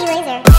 VRT laser.